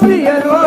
يا